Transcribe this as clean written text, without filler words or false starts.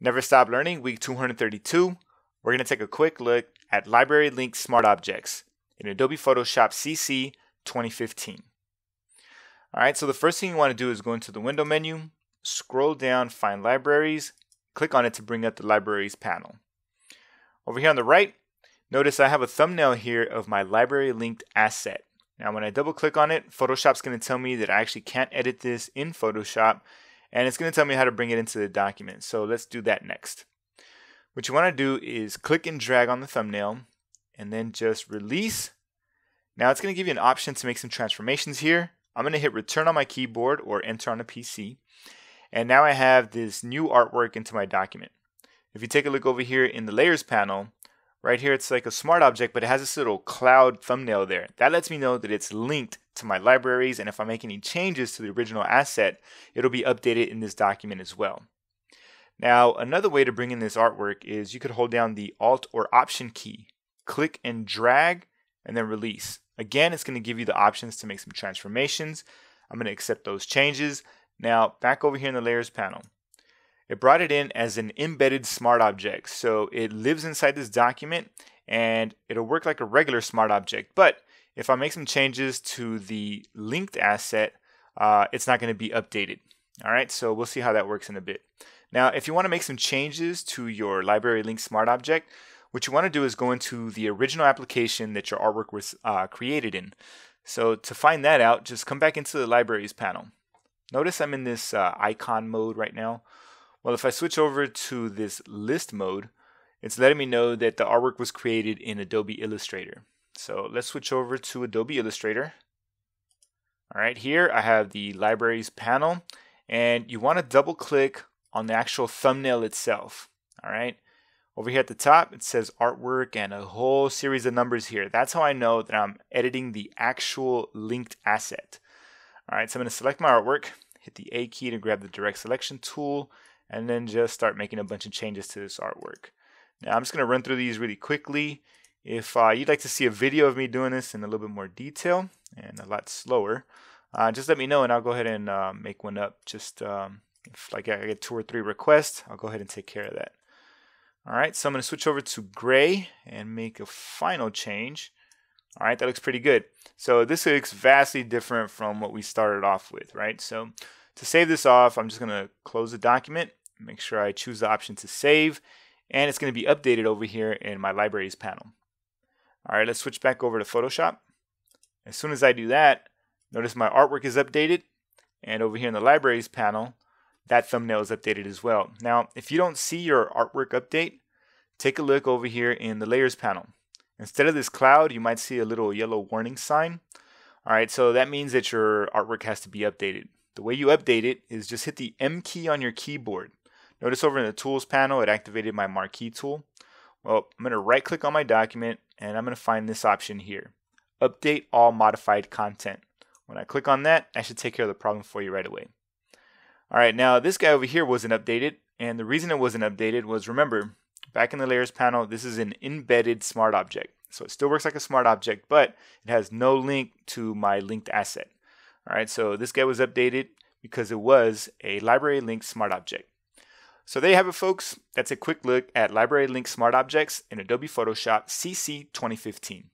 Never Stop Learning, week 232. We're going to take a quick look at Library-Linked Smart Objects in Adobe Photoshop CC 2015. All right, so the first thing you want to do is go into the window menu, scroll down, find libraries, click on it to bring up the libraries panel. Over here on the right, notice I have a thumbnail here of my library linked asset. Now when I double click on it, Photoshop's going to tell me that I actually can't edit this in Photoshop, and it's going to tell me how to bring it into the document. So let's do that next. What you want to do is click and drag on the thumbnail and then just release. Now it's going to give you an option to make some transformations here. I'm going to hit return on my keyboard or enter on a PC. And now I have this new artwork into my document. If you take a look over here in the layers panel, right here it's like a smart object, but it has this little cloud thumbnail there. That lets me know that it's linked to my libraries, and if I make any changes to the original asset, it'll be updated in this document as well. Now, another way to bring in this artwork is you could hold down the Alt or Option key, click and drag, and then release. Again, it's going to give you the options to make some transformations. I'm going to accept those changes. Now, back over here in the Layers panel, it brought it in as an embedded smart object. So it lives inside this document, and it'll work like a regular smart object. But if I make some changes to the linked asset, it's not going to be updated. All right, so we'll see how that works in a bit. Now, if you want to make some changes to your library-linked smart object, what you want to do is go into the original application that your artwork was created in. So to find that out, just come back into the Libraries panel. Notice I'm in this icon mode right now. Well, if I switch over to this list mode, it's letting me know that the artwork was created in Adobe Illustrator. So let's switch over to Adobe Illustrator. All right, here I have the Libraries panel, and you want to double click on the actual thumbnail itself. All right, over here at the top, it says artwork and a whole series of numbers here. That's how I know that I'm editing the actual linked asset. All right, so I'm going to select my artwork, hit the A key to grab the direct selection tool, and then just start making a bunch of changes to this artwork. Now I'm just going to run through these really quickly. If you'd like to see a video of me doing this in a little bit more detail and a lot slower, just let me know and I'll go ahead and make one up. Just if like I get 2 or 3 requests, I'll go ahead and take care of that. All right, so I'm going to switch over to gray and make a final change. All right, that looks pretty good. So this looks vastly different from what we started off with, right? So to save this off, I'm just going to close the document, make sure I choose the option to save, and it's going to be updated over here in my Libraries panel. All right, let's switch back over to Photoshop. As soon as I do that, notice my artwork is updated, and over here in the Libraries panel, that thumbnail is updated as well. Now, if you don't see your artwork update, take a look over here in the Layers panel. Instead of this cloud, you might see a little yellow warning sign. All right, so that means that your artwork has to be updated. The way you update it is just hit the M key on your keyboard. Notice over in the Tools panel, it activated my Marquee tool. Well, I'm going to right-click on my document, and I'm going to find this option here, Update All Modified Content. When I click on that, I should take care of the problem for you right away. All right, now this guy over here wasn't updated, and the reason it wasn't updated was, remember, back in the Layers panel, this is an embedded smart object. So it still works like a smart object, but it has no link to my linked asset. All right, so this guy was updated because it was a library-linked smart object. So there you have it, folks. That's a quick look at library-linked smart objects in Adobe Photoshop CC 2015.